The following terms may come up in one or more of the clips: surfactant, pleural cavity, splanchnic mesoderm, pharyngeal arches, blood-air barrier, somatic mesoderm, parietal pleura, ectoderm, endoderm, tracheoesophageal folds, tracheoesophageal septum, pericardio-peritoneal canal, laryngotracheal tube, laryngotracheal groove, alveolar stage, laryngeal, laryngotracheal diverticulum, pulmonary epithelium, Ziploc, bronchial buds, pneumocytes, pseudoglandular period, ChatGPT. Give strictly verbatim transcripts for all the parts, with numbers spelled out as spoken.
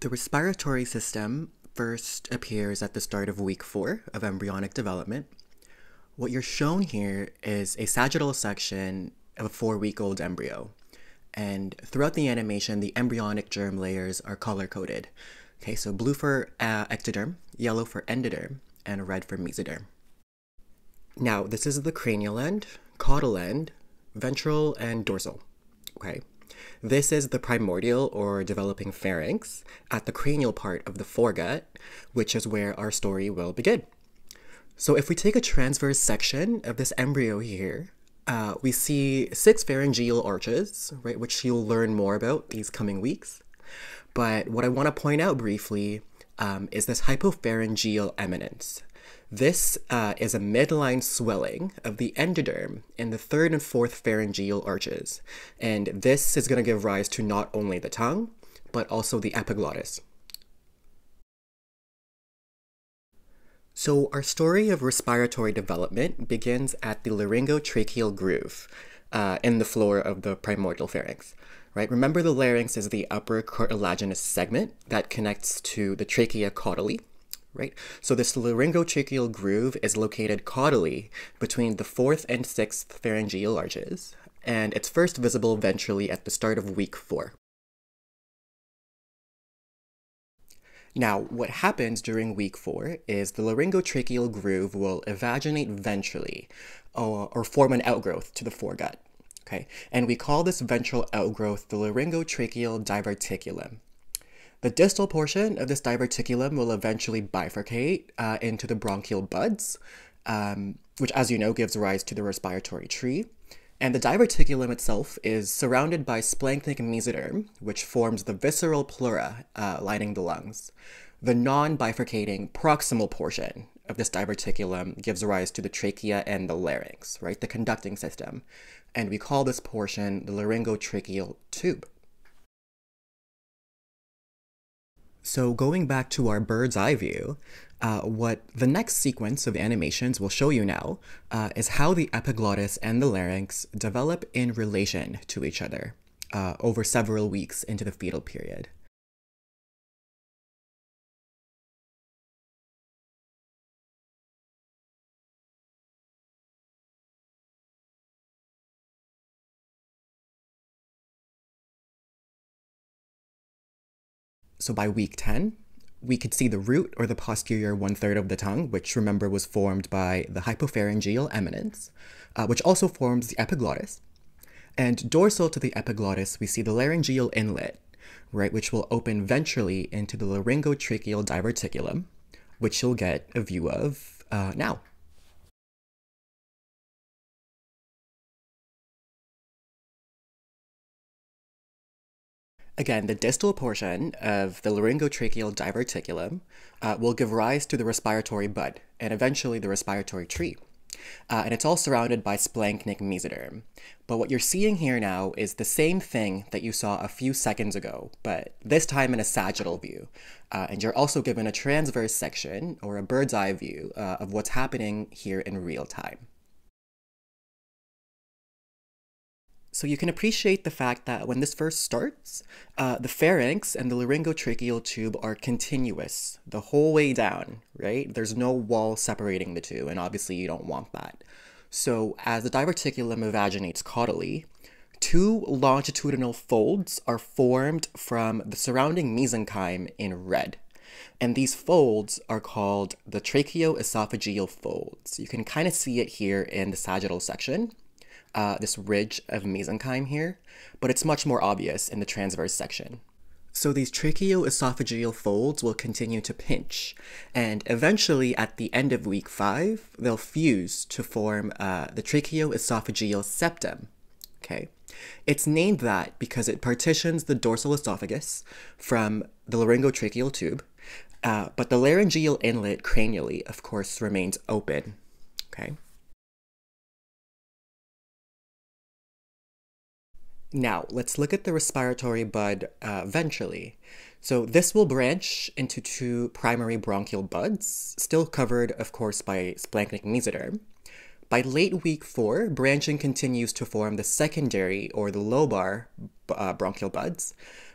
The respiratory system first appears at the start of week four of embryonic development. What you're shown here is a sagittal section of a four-week-old embryo. And throughout the animation, the embryonic germ layers are color-coded. Okay, so blue for uh, ectoderm, yellow for endoderm, and red for mesoderm. Now, this is the cranial end, caudal end, ventral, and dorsal. Okay, this is the primordial or developing pharynx at the cranial part of the foregut, which is where our story will begin. So if we take a transverse section of this embryo here, Uh, we see six pharyngeal arches, right, which you'll learn more about these coming weeks. But what I want to point out briefly um, is this hypopharyngeal eminence. This uh, is a midline swelling of the endoderm in the third and fourth pharyngeal arches. And this is going to give rise to not only the tongue, but also the epiglottis. So our story of respiratory development begins at the laryngotracheal groove uh, in the floor of the primordial pharynx, right? Remember, the larynx is the upper cartilaginous segment that connects to the trachea caudally, right? So this laryngotracheal groove is located caudally between the fourth and sixth pharyngeal arches, and it's first visible ventrally at the start of week four. Now, what happens during week four is the laryngotracheal groove will evaginate ventrally, or, or form an outgrowth to the foregut, okay? And we call this ventral outgrowth the laryngotracheal diverticulum. The distal portion of this diverticulum will eventually bifurcate uh, into the bronchial buds, um, which, as you know, gives rise to the respiratory tree. And the diverticulum itself is surrounded by splanchnic mesoderm, which forms the visceral pleura uh, lining the lungs. The non-bifurcating proximal portion of this diverticulum gives rise to the trachea and the larynx, right, the conducting system. And we call this portion the laryngotracheal tube. So going back to our bird's eye view, uh, what the next sequence of animations will show you now uh, is how the epiglottis and the larynx develop in relation to each other uh, over several weeks into the fetal period. So by week ten, we could see the root or the posterior one-third of the tongue, which, remember, was formed by the hypopharyngeal eminence, uh, which also forms the epiglottis. And dorsal to the epiglottis, we see the laryngeal inlet, right, which will open ventrally into the laryngotracheal diverticulum, which you'll get a view of uh, now. Again, the distal portion of the laryngotracheal diverticulum uh, will give rise to the respiratory bud and eventually the respiratory tree. Uh, and it's all surrounded by splanchnic mesoderm. But what you're seeing here now is the same thing that you saw a few seconds ago, but this time in a sagittal view. Uh, and you're also given a transverse section or a bird's eye view uh, of what's happening here in real time. So you can appreciate the fact that when this first starts, uh, the pharynx and the laryngotracheal tube are continuous the whole way down, right? There's no wall separating the two, and obviously you don't want that. So as the diverticulum evaginates caudally, two longitudinal folds are formed from the surrounding mesenchyme in red. And these folds are called the tracheoesophageal folds. You can kind of see it here in the sagittal section. Uh, this ridge of mesenchyme here, but it's much more obvious in the transverse section. So these tracheoesophageal folds will continue to pinch, and eventually at the end of week five, they'll fuse to form uh, the tracheoesophageal septum, okay? It's named that because it partitions the dorsal esophagus from the laryngotracheal tube, uh, but the laryngeal inlet cranially, of course, remains open, okay? Now, let's look at the respiratory bud uh, ventrally. So this will branch into two primary bronchial buds, still covered, of course, by splanchnic mesoderm. By late week four, branching continues to form the secondary or the lobar uh, bronchial buds,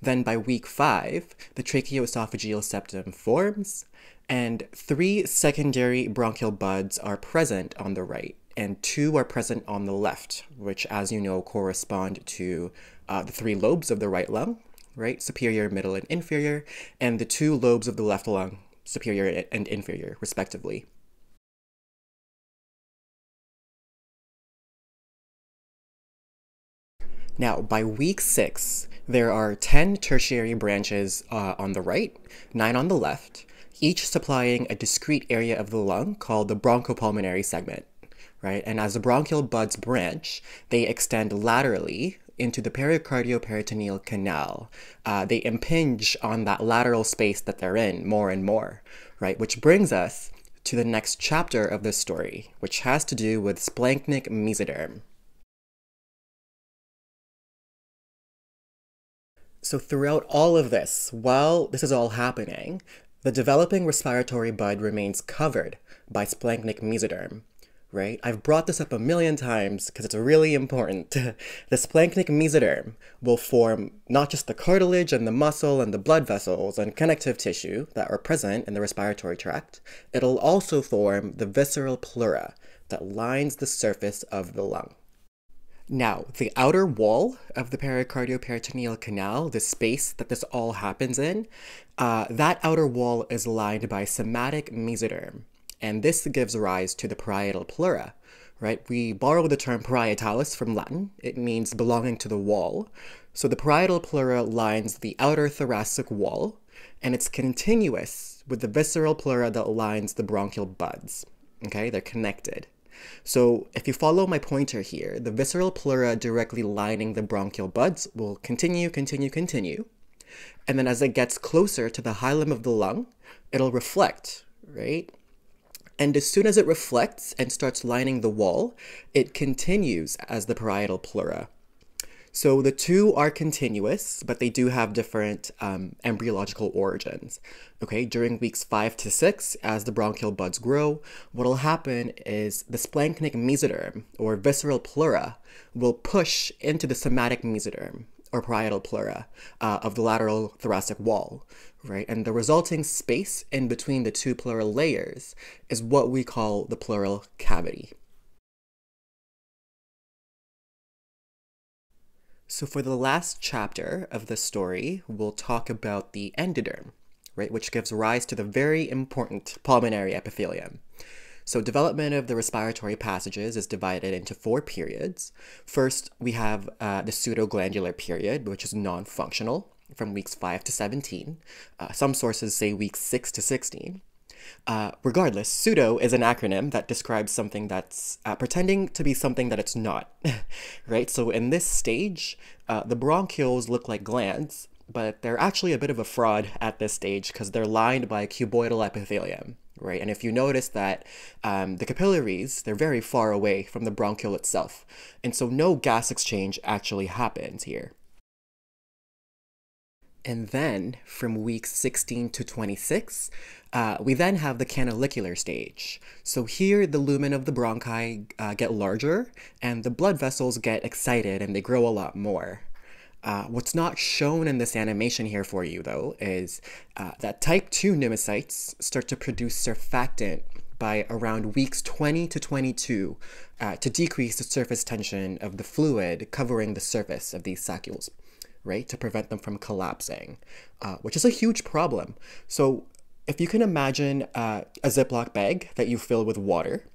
Then by week five, the tracheoesophageal septum forms, and three secondary bronchial buds are present on the right, and two are present on the left, which, as you know, correspond to uh, the three lobes of the right lung, right? Superior, middle, and inferior, and the two lobes of the left lung, superior and inferior, respectively. Now, by week six, there are ten tertiary branches uh, on the right, nine on the left, each supplying a discrete area of the lung called the bronchopulmonary segment, right? And as the bronchial buds branch, they extend laterally into the pericardio-peritoneal canal. Uh, they impinge on that lateral space that they're in more and more, right? Which brings us to the next chapter of this story, which has to do with splanchnic mesoderm. So throughout all of this, while this is all happening, the developing respiratory bud remains covered by splanchnic mesoderm, right? I've brought this up a million times because it's really important. The splanchnic mesoderm will form not just the cartilage and the muscle and the blood vessels and connective tissue that are present in the respiratory tract, it'll also form the visceral pleura that lines the surface of the lung. Now, the outer wall of the pericardio-peritoneal canal, the space that this all happens in, uh, that outer wall is lined by somatic mesoderm, and this gives rise to the parietal pleura, right? We borrow the term parietalis from Latin. It means belonging to the wall. So the parietal pleura lines the outer thoracic wall, and it's continuous with the visceral pleura that lines the bronchial buds, okay? They're connected. So if you follow my pointer here, the visceral pleura directly lining the bronchial buds will continue, continue, continue. And then as it gets closer to the hilum of the lung, it'll reflect, right? And as soon as it reflects and starts lining the wall, it continues as the parietal pleura. So the two are continuous, but they do have different um, embryological origins. Okay, during weeks five to six, as the bronchial buds grow, what'll happen is the splanchnic mesoderm, or visceral pleura, will push into the somatic mesoderm, or parietal pleura, uh, of the lateral thoracic wall, right? And the resulting space in between the two pleural layers is what we call the pleural cavity. So for the last chapter of the story, we'll talk about the endoderm, right, which gives rise to the very important pulmonary epithelium. So development of the respiratory passages is divided into four periods. First, we have uh, the pseudoglandular period, which is non-functional, from weeks five to seventeen. Uh, some sources say weeks six to sixteen. Uh, regardless, pseudo is an acronym that describes something that's uh, pretending to be something that it's not, right? So in this stage, uh, the bronchioles look like glands, but they're actually a bit of a fraud at this stage because they're lined by cuboidal epithelium, right? And if you notice that um, the capillaries, they're very far away from the bronchiole itself, and so no gas exchange actually happens here. And then, from weeks sixteen to twenty-six, uh, we then have the canalicular stage. So here, the lumen of the bronchi uh, get larger, and the blood vessels get excited, and they grow a lot more. Uh, what's not shown in this animation here for you, though, is uh, that type two pneumocytes start to produce surfactant by around weeks twenty to twenty-two uh, to decrease the surface tension of the fluid covering the surface of these saccules, right, to prevent them from collapsing, uh, which is a huge problem. So if you can imagine uh, a Ziploc bag that you fill with water,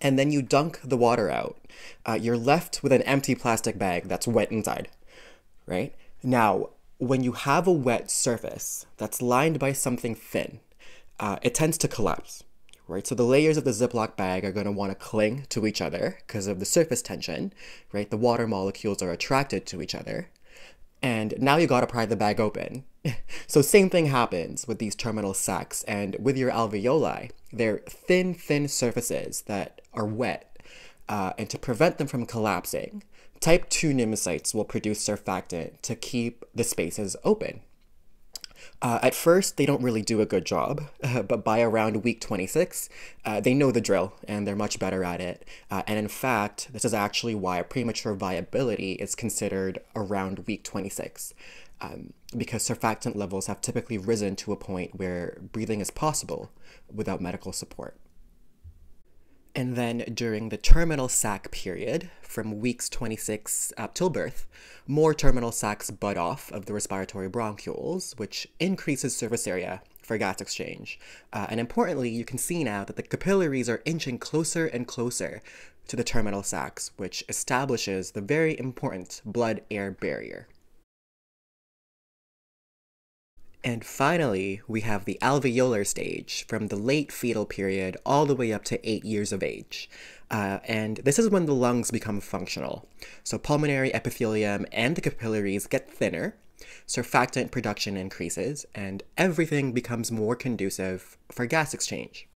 and then you dunk the water out, uh, you're left with an empty plastic bag that's wet inside, right? Now, when you have a wet surface that's lined by something thin, uh, it tends to collapse, right? So the layers of the Ziploc bag are going to want to cling to each other because of the surface tension, right? The water molecules are attracted to each other. And now you gotta pry the bag open. So same thing happens with these terminal sacs and with your alveoli. They're thin, thin surfaces that are wet. Uh, and to prevent them from collapsing, type two pneumocytes will produce surfactant to keep the spaces open. Uh, at first, they don't really do a good job, uh, but by around week twenty-six, uh, they know the drill and they're much better at it. Uh, and in fact, this is actually why premature viability is considered around week twenty-six, um, because surfactant levels have typically risen to a point where breathing is possible without medical support. And then during the terminal sac period, from weeks twenty-six up till birth, more terminal sacs bud off of the respiratory bronchioles, which increases surface area for gas exchange. Uh, and importantly, you can see now that the capillaries are inching closer and closer to the terminal sacs, which establishes the very important blood-air barrier. And finally, we have the alveolar stage, from the late fetal period all the way up to eight years of age. Uh, and this is when the lungs become functional. So pulmonary epithelium and the capillaries get thinner, surfactant production increases, and everything becomes more conducive for gas exchange.